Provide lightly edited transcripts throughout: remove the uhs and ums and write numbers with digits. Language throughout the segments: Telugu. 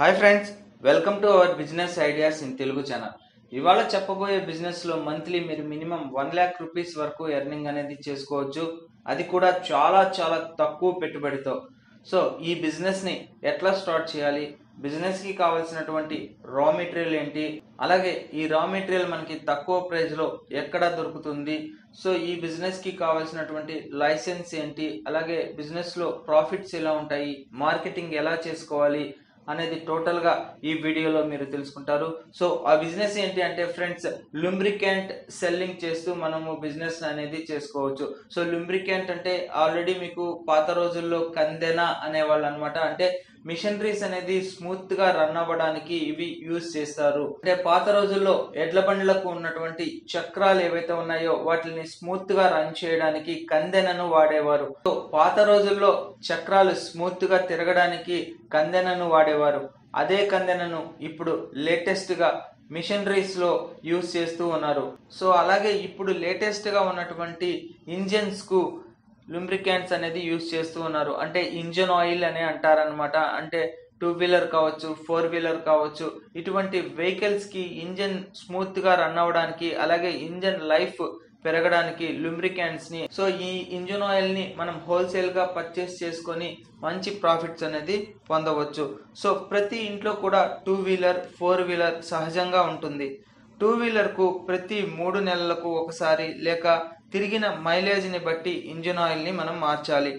Hi friends, welcome to our business ideas in Telugu channel. इवाल चेप्पबोये बिजनेस लो मंथली मीरू मिनिमम 1 लाख रूपीस वरकू एर्निंग अनेदी चेसुकोवच्चु, अदि कूडा चाला चाला तक्कुव पेट्टुबडितो। सो ई बिजनेस नि एट्ला स्टार्ट चेयाली, बिजनेस की कावाल्सिनटुवंटि रा मटेरियल एंटी, अलागे ई रा मटेरियल मनकी तक्कुव प्राइस लो एक्कड दोरुकुतुंदी। सो ई बिजनेस की कावाल्सिनटुवंटि लाइसेंस एंटी, अलागे बिजनेस लो प्रॉफिट्स एला उंटायी, मार्केटिंग एला चेसुकोवाली అనేది టోటల్ గా ఈ వీడియోలో మీరు తెలుసుకుంటారు। సో ఆ బిజినెస్ ఏంటి అంటే ఫ్రెండ్స్, ల్యూబ్రికెంట్ సెల్లింగ్ చేస్తూ మనము బిజినెస్ అనేది చేసుకోవచ్చు। సో ల్యూబ్రికెంట్ అంటే ఆల్రెడీ మీకు పాత రోజుల్లో కందెన అనేవాళ్ళు అన్నమాట। అంటే మిషనరీస్ అనేది స్మూత్ గా రన్ అవ్వడానికి ఇవి యూస్ చేస్తారు। అంటే పాత రోజుల్లో ఎడ్ల బండ్లకు ఉన్నటువంటి చక్రాలు ఏవైతే ఉన్నాయో వాటిని స్మూత్ గా రన్ చేయడానికి కందెనను వాడేవారు। సో పాత రోజుల్లో చక్రాలు స్మూత్ గా తిరగడానికి కందెనను వాడేవారు। అదే కందెనను ఇప్పుడు లేటెస్ట్ గా మిషనరీస్ లో యూస్ చేస్తూ ఉన్నారు। సో అలాగే ఇప్పుడు లేటెస్ట్ గా ఉన్నటువంటి ఇంజన్స్ కు ల్యూబ్రికెంట్స్ అనేది యూస్ చేస్తూ ఉన్నారు। అంటే ఇంజన్ ఆయిల్ అనే అంటారనమాట। అంటే 2 వీలర్ కావచ్చు, 4 వీలర్ కావచ్చు, ఇటువంటి వెహికల్స్ కి ఇంజన్ స్మూత్ గా రన్ అవ్వడానికి అలాగే ఇంజన్ లైఫ్ పెరగడానికి ల్యూబ్రికెంట్స్ ని, సో ఈ ఇంజన్ ఆయిల్ ని మనం హోల్సేల్ గా పర్చేస్ చేసుకొని మంచి ప్రాఫిట్స్ అనేది పొందవచ్చు। సో ప్రతి ఇంట్లో కూడా 2 వీలర్ 4 వీలర్ సహజంగా ఉంటుంది। 2 వీలర్ కు ప్రతి 3 నెలలకు ఒకసారి లేక తిరిగిన మైలేజ్ ని బట్టి ఇంజన్ ఆయిల్ ని మనం మార్చాలి,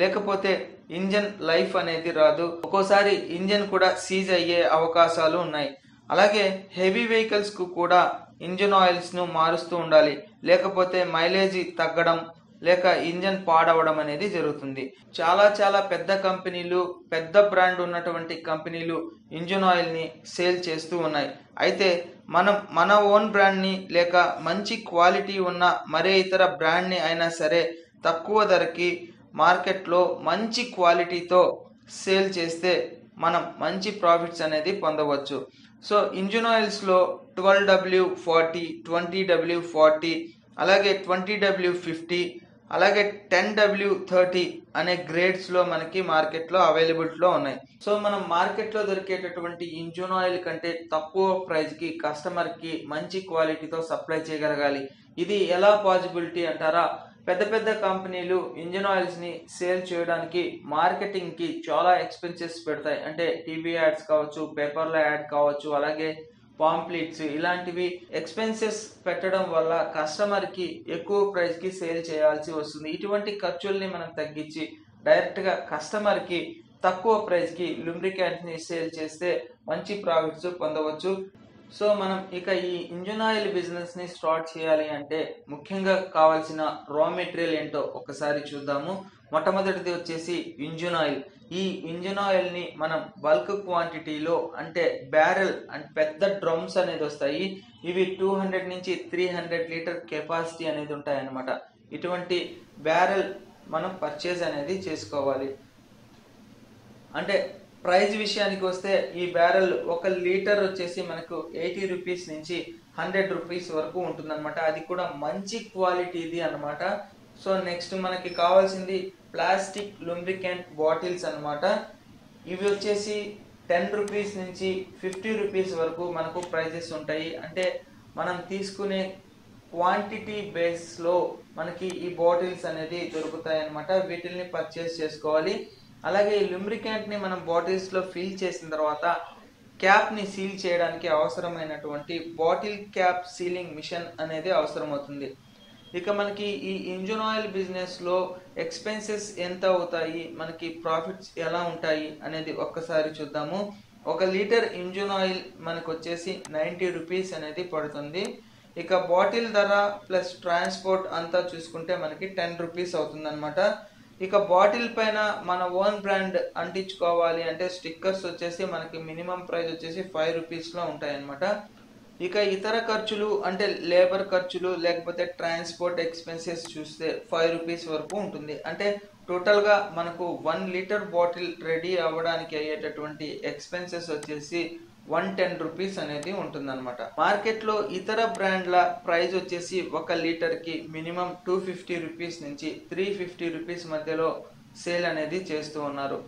లేకపోతే ఇంజన్ లైఫ్ అనేది రాదు। ఒక్కోసారి ఇంజన్ కూడా సీజ్ అయ్యే అవకాశాలు ఉన్నాయి। అలాగే హెవీ వెహికల్స్ కు కూడా ఇంజన్ ఆయిల్స్ ను మారుస్తూ ఉండాలి, లేకపోతే మైలేజ్ తగ్గడం లేక ఇంజన్ పాడవడం అనేది జరుగుతుంది। చాలా చాలా పెద్ద కంపెనీలు, పెద్ద బ్రాండ్ ఉన్నటువంటి కంపెనీలు ఇంజన్ ఆయిల్ ని సేల్ చేస్తూ ఉన్నాయి। అయితే మనం మన ఓన్ బ్రాండ్ ని లేక మంచి క్వాలిటీ ఉన్న మరే ఇతర బ్రాండ్ ని అయినా సరే తక్కువ ధరకి మార్కెట్లో మంచి క్వాలిటీతో సేల్ చేస్తే మనం మంచి ప్రాఫిట్స్ అనేది పొందవచ్చు। సో ఇంజన్ ఆయిల్స్ లో 12W40, 20W40, అలాగే 20W50, అలాగే 10W30 అనే గ్రేడ్స్ లో మనకి మార్కెట్ లో అవైలబిలిటీలో ఉన్నాయి। సో మనం మార్కెట్ లో దొరికేటటువంటి ఇంజన్ ఆయిల్ కంటే తక్కువ ప్రైస్ కి కస్టమర్ కి మంచి క్వాలిటీతో సప్లై చేయగలగాలి। ఇది ఎలా పాజిబిలిటీ అంటారా, పెద్ద పెద్ద కంపెనీలు ఇంజన్ ఆయిల్స్ ని సేల్ చేయడానికి మార్కెటింగ్ కి చాలా ఎక్స్పెన్సెస్ పెడతాయి। అంటే టీవీ యాడ్స్ కావచ్చు, పేపర్ల యాడ్ కావచ్చు, అలాగే పాంప్లెట్స్ ఇలాంటివి ఎక్స్పెన్సెస్ పెట్టడం వల్ల కస్టమర్ కి ఎక్కువ ప్రైస్ కి సేల్ చేయాల్సి వస్తుంది। ఇటువంటి ఖర్చుల్ని మనం తగ్గించి డైరెక్ట్ గా కస్టమర్ కి తక్కువ ప్రైస్ కి ల్యూబ్రికెంట్ ని సేల్ చేస్తే మంచి ప్రాఫిట్స్ పొందవచ్చు। సో మనం ఇక ఈ ఇంజన్ ఆయిల్ బిజినెస్ ని స్టార్ట్ చేయాలి అంటే ముఖ్యంగా కావాల్సిన రా మెటీరియల్ ఏంటో ఒకసారి చూద్దాము। మొట్టమొదటిది వచ్చేసి ఇంజన్ ఆయిల్। ఈ ఇంజన్ ఆయిల్ ని మనం బల్క్ క్వాంటిటీలో, అంటే బ్యారెల్ అండ్ పెద్ద డ్రమ్స్ అనేది వస్తాయి। ఇవి 200 నుంచి 300 లీటర్ కెపాసిటీ అనేది ఉంటాయి అన్నమాట। ఇటువంటి బ్యారెల్ మనం పర్చేజ్ అనేది చేసుకోవాలి। అంటే ప్రైజ్ విషయానికి వస్తే ఈ బ్యారెల్ 1 లీటర్ వచ్చేసి మనకు 80 రూపీస్ నుంచి 100 రూపీస్ వరకు ఉంటుందన్నమాట। అది కూడా మంచి క్వాలిటీది అన్నమాట। సో నెక్స్ట్ మనకి కావాల్సింది ప్లాస్టిక్ ల్యూబ్రికెంట్ బాటిల్స్ అన్నమాట। ఇవి వచ్చేసి 10 రూపీస్ నుంచి 50 రూపీస్ వరకు మనకు ప్రైజెస్ ఉంటాయి। అంటే మనం తీసుకునే క్వాంటిటీ బేస్లో మనకి ఈ బాటిల్స్ అనేది దొరుకుతాయి అన్నమాట। వీటిల్ని పర్చేస్ చేసుకోవాలి। అలాగే ల్యూబ్రికెంట్ ని మనం బాటిల్స్ లో ఫిల్ చేసిన తర్వాత క్యాప్ ని సీల్ చేయడానికి అవసరమైనటువంటి బాటిల్ క్యాప్ సీలింగ్ మిషన్ అనేది అవసరం అవుతుంది। ఇక మనకి ఈ ఇంజన్ ఆయిల్ బిజినెస్ లో ఎక్స్పెన్సెస్ ఎంత అవుతాయి, మనకి ప్రాఫిట్స్ ఎలా ఉంటాయి అనేది ఒక్కసారి చూద్దాము। 1 లీటర్ ఇంజన్ ఆయిల్ మనకు వచ్చేసి 90 రూపీస్ అనేది పడుతుంది। ఇక బాటిల్ ధర ప్లస్ ట్రాన్స్పోర్ట్ అంతా చూసుకుంటే మనకి 10 రూపీస్ అవుతుంది అనమాట। ఇక బాటిల్ పైన మన ఓన్ బ్రాండ్ అంటించుకోవాలి అంటే స్టిక్కర్స్ వచ్చేసి మనకి మినిమం ప్రైస్ వచ్చేసి 5 రూపీస్లో ఉంటాయి అన్నమాట। ఇక ఇతర ఖర్చులు అంటే లేబర్ ఖర్చులు లేకపోతే ట్రాన్స్పోర్ట్ ఎక్స్పెన్సెస్ చూస్తే 5 రూపీస్ వరకు ఉంటుంది। అంటే టోటల్గా మనకు 1 లీటర్ బాటిల్ రెడీ అవ్వడానికి అయ్యేటటువంటి ఎక్స్పెన్సెస్ వచ్చేసి 110 రూపీస్ అనేది ఉంటుందన్నమాట। మార్కెట్లో ఇతర బ్రాండ్ల ప్రైస్ వచ్చేసి 1 లీటర్కి మినిమం 250 రూపీస్ నుంచి 350 రూపీస్ మధ్యలో సేల్ అనేది చేస్తూ ఉన్నారు।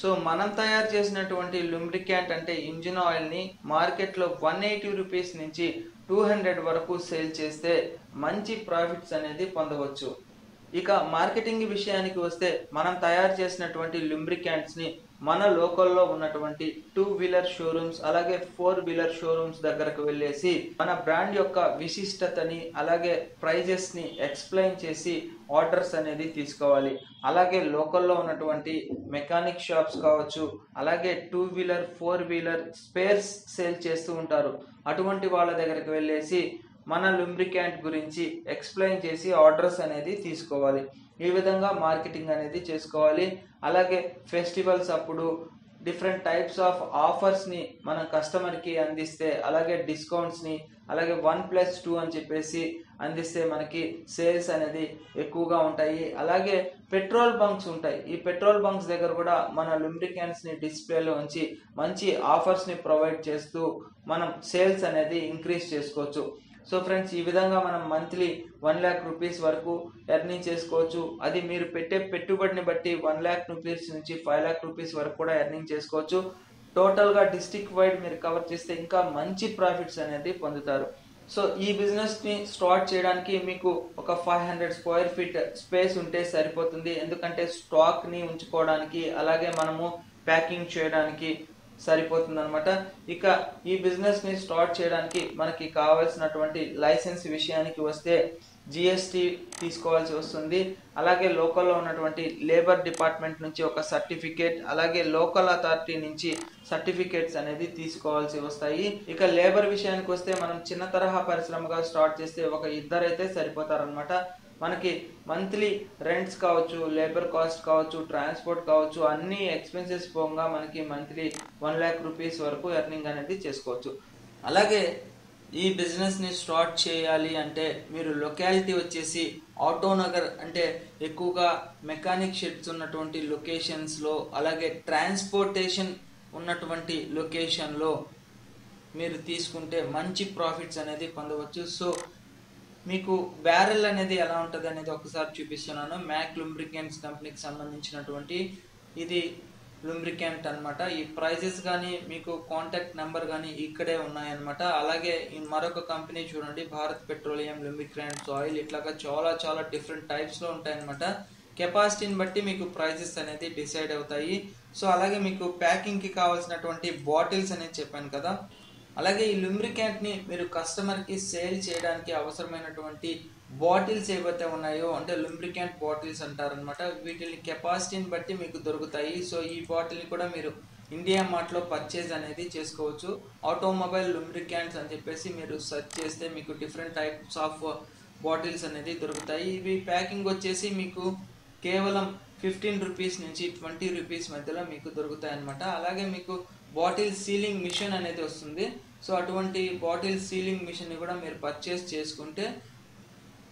सो मन तैयार ल्यूम्रिकेंट अंटे इंजिन ऑयल नी मार्केट लो 180 रूपीस नुंची 200 वरकू सेल चेस्ते मंची प्राफिट्स अनेदी पोंदवच्चु। इक मार्केटिंग विषयानिकी वस्ते मनं तयारु चेसिनटुवंटि ल्यूम्रिकेंट्स नि मन लोकल्लो उन्नटुवंटि 2 व्हीलर शोरूम्स अलागे 4 व्हीलर शोरूम्स दग्गरकु वेल्लेसी मन ब्रांड योक्क विशिष्टतनि अलागे प्राइसेस नि एक्सप्लेन चेसी आर्डर्स अनेदी तीसुकोवाली। अलागे लोकल्लो उन्नटुवंटि मेकानिक शॉप्स कावच्चु अलागे 2 व्हीलर 4 व्हीलर स्पेर्स सेल चेस्तू उंटारु अटुवंटि वाळ्ळ दग्गरकु वेल्लेसी मन ल्यूम्रिकेंट गुरिंची एक्सप्लेन चेसी आर्डर्स अनेदी तीसुकोवाली। ई विधंगा मार्केटिंग अनेदी चेसुकोवाली। अलागे फेस्टिवल्स अप्पुडु डिफरेंट टाइप्स आफ् आफर्स नि मन कस्टमर की अंदिस्ते अलागे डिस्काउंट्स नि अलागे 1+2 अनि चेप्पेसी अंदिस्ते मनकी सेल्स अनेदी एक्कुवगा उंटायि। अलागे पेट्रोल बंक्स उंटायि। ई पेट्रोल बंक्स दग्गर कूडा मन ल्यूम्रिकेंट्स नि डिस्प्ले लो उंची मंची आफर्स नि प्रोवाइड चेस्तू मन सेल्स अनेदी इंक्रीज चेसुकोवच्चु। सो फ्रेंड्स ई विधంగా మనం मंथली 1 लाख రూపాయస్ వరకు ఎర్నింగ్ చేసుకోవచ్చు। అది మీరు పెట్టే పెట్టుబడిని బట్టి 1 लाख రూపాయస్ నుంచి 5 लाख రూపాయస్ వరకు కూడా ఎర్నింగ్ చేసుకోవచ్చు। టోటల్ గా డిస్ట్రిక్ట్ వైడ్ మీరు కవర్ చేస్తే ఇంకా మంచి ప్రాఫిట్స్ అనేది పొందుతారు। సో ఈ బిజినెస్ ని స్టార్ట్ చేయడానికి మీకు ఒక 500 స్క్వేర్ ఫీట్ స్పేస్ ఉంటే సరిపోతుంది। ఎందుకంటే స్టాక్ ని ఉంచుకోవడానికి అలాగే మనము ప్యాకింగ్ చేయడానికి సరిపోతుందన్నమాట। ఇక ఈ బిజినెస్ ని స్టార్ట్ చేయడానికి మనకి కావాల్సినటువంటి లైసెన్స్ విషయానికి వస్తే GST తీసుకోవాల్సి వస్తుంది। అలాగే లోకల్ లో ఉన్నటువంటి లేబర్ డిపార్ట్మెంట్ నుంచి ఒక సర్టిఫికెట్ అలాగే లోకల్ అథారిటీ నుంచి సర్టిఫికెట్స్ అనేది తీసుకోవాల్సి వస్తాయి। ఇక లేబర్ విషయానికి వస్తే మనం చిన్న తరహా పరిశ్రమగా స్టార్ట్ చేస్తే ఒక ఇద్దరు అయితే సరిపోతారన్నమాట। మనకి మంత్లీ రెంట్స్ కావచ్చు లేబర్ కాస్ట్ కావచ్చు ట్రాన్స్పోర్ట్ కావచ్చు అన్ని ఎక్స్‌పెన్సెస్ పోగా మనకి మంత్లీ 1 లక్ష రూపాయస్ వరకు ఎర్నింగ్ అనేది చేసుకోవచ్చు। అలాగే ఈ బిజినెస్ ని స్టార్ట్ చేయాలి అంటే మీరు లొకాలిటీ వచ్చేసి ఆటోనగర్ అంటే ఎక్కువగా మెకానిక్ షెడ్స్ ఉన్నటువంటి లొకేషన్స్ లో అలాగే ట్రాన్స్పోర్టేషన్ ఉన్నటువంటి లొకేషన్ లో మీరు తీసుకుంటే మంచి ప్రాఫిట్స్ అనేది పొందవచ్చు। సో మీకు బ్యారెల్ అనేది ఎలా ఉంటది అనేది ఒకసారి చూపిస్తున్నాను। మ్యాక్ ల్యూమ్రికెంట్స్ కంపెనీకి సంబంధించినటువంటి ఇది ల్యూమ్రికెంట్ అన్నమాట। ఈ ప్రైజెస్ గాని మీకు కాంటాక్ట్ నంబర్ గాని ఇక్కడే ఉన్నాయి అన్నమాట। అలాగే మరొక కంపెనీ చూడండి భారత్ పెట్రోలియం ల్యూమ్రికెంట్స్ ఆయిల్ ఇట్లాగా చాలా చాలా డిఫరెంట్ టైప్స్ లో ఉంటాయి అన్నమాట। కెపాసిటీని బట్టి మీకు ప్రైజెస్ అనేది డిసైడ్ అవుతాయి। సో అలాగే మీకు ప్యాకింగ్ కి కావాల్సినటువంటి బాటిల్స్ అనేది చెప్పాను కదా। అలాగే ఈ ల్యూమ్రికెంట్ ని మీరు కస్టమర్ కి సేల్ చేయడానికి అవసరమైనటువంటి బాటిల్స్ ఏవైతే ఉన్నాయో అంటే ల్యూమ్రికెంట్ బాటిల్స్ అంటారన్నమాట। వీటిని కెపాసిటీని బట్టి మీకు దొరుకుతాయి। సో ఈ బాటిల్ ని కూడా మీరు ఇండియా మార్ట్ లో పర్చేస్ అనేది చేసుకోవచ్చు। ఆటోమొబైల్ ల్యూమ్రికెంట్స్ అని చెప్పేసి మీరు సెర్చ్ చేస్తే మీకు డిఫరెంట్ టైప్స్ ఆఫ్ బాటిల్స్ అనేది దొరుకుతాయి। ఇవి ప్యాకింగ్ వచ్చేసి మీకు కేవలం 15 రూపాయస్ నుంచి 20 రూపాయస్ మధ్యలో మీకు దొరుకుతాయి అన్నమాట। అలాగే మీకు బాటిల్ సీలింగ్ మిషన్ అనేది వస్తుంది। సో అటువంటి బాటిల్ సీలింగ్ మిషన్ ని కూడా మీరు పర్చేస్ చేసుకుంటే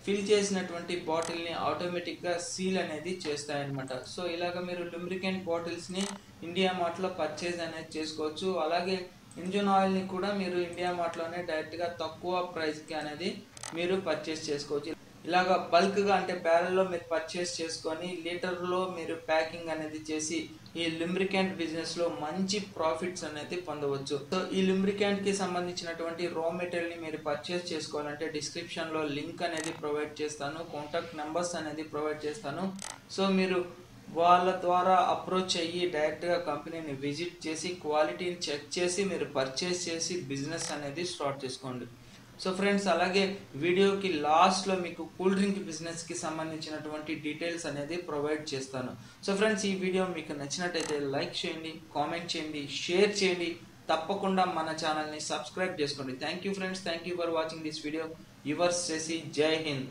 ఫిల్ చేసినటువంటి బాటిల్ ని ఆటోమేటిక్ గా సీల్ అనేది చేస్తాయి అన్నమాట। సో ఇలాగ మీరు ల్యూమ్రికెంట్ బాటిల్స్ ని ఇండియా మార్ట్ లో పర్చేస్ అనేది చేసుకోవచ్చు। అలాగే ఇంజిన్ ఆయిల్ ని కూడా మీరు ఇండియా మార్ట్ లోనే డైరెక్ట్ గా తక్కువ ప్రైస్ కి అనేది మీరు పర్చేస్ చేసుకోవచ్చు। ఇలాగ బల్క్ గా అంటే బ్యారెల్ లో మీరు పర్చేస్ చేసుకొని లీటర్ లో మీరు ప్యాకింగ్ అనేది చేసి ఈ ల్యూమ్రికెంట్ బిజినెస్ లో మంచి ప్రాఫిట్స్ అనేది పొందవచ్చు। సో ఈ ల్యూమ్రికెంట్ కి సంబంధించినటువంటి రా మెటీరియల్ ని మీరు పర్చేస్ చేసుకోవాలంటే డిస్క్రిప్షన్ లో లింక్ అనేది ప్రొవైడ్ చేస్తాను, కాంటాక్ట్ నంబర్స్ అనేది ప్రొవైడ్ చేస్తాను। సో మీరు వాళ్ళ ద్వారా అప్రోచ్ అయ్యి డైరెక్ట్ గా కంపెనీని విజిట్ చేసి క్వాలిటీని చెక్ చేసి మీరు పర్చేస్ చేసి బిజినెస్ అనేది స్టార్ట్ చేసుకోండి। సో ఫ్రెండ్స్ అలాగే వీడియోకి లాస్ట్ లో మీకు కూల్ డ్రింక్ బిజినెస్ కి సంబంధించినటువంటి డీటెయిల్స్ అనేది ప్రొవైడ్ చేస్తాను। సో ఫ్రెండ్స్ ఈ వీడియో మీకు నచ్చినట్లయితే లైక్ చేయండి, కామెంట్ చేయండి, షేర్ చేయండి, తప్పకుండా మన ఛానల్ ని సబ్స్క్రైబ్ చేసుకోండి। Thank you friends, thank you for watching this video. Yours Shashi, Jai Hind.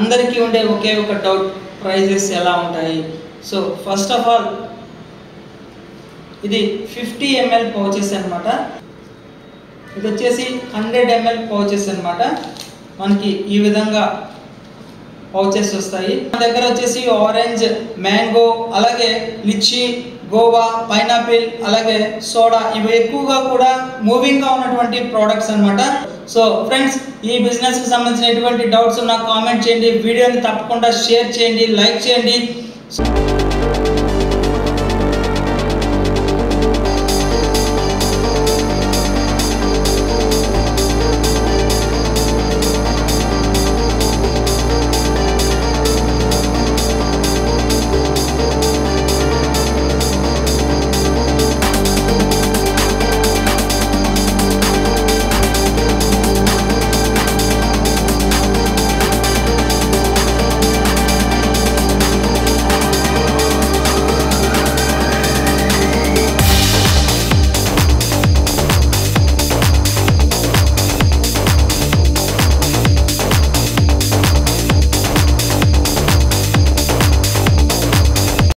अंदर की उंडे ओके ओक डाउट प्राइसेस ఎలా ఉంటాయి సో ఫస్ట్ ఆఫ్ ఆల్ ఇది 50 ml pouches అన్నమాట ఇది వచ్చేసి 100 ml pouches అన్నమాట మనకి ఈ విధంగా pouches వస్తాయి మన దగ్గర వచ్చేసి ఆరెంజ్ mango అలాగే లిచ్చి గోవా పైనాపిల్ అలాగే సోడా ఇవి ఎక్కువగా కూడా మూవింగ్ గా ఉన్నటువంటి ప్రొడక్ట్స్ అన్నమాట సో ఫ్రెండ్స్ ఈ బిజినెస్ కి సంబంధించినటువంటి డౌట్స్ ఉన్నా కామెంట్ చేయండి వీడియోని తప్పకుండా షేర్ చేయండి లైక్ చేయండి।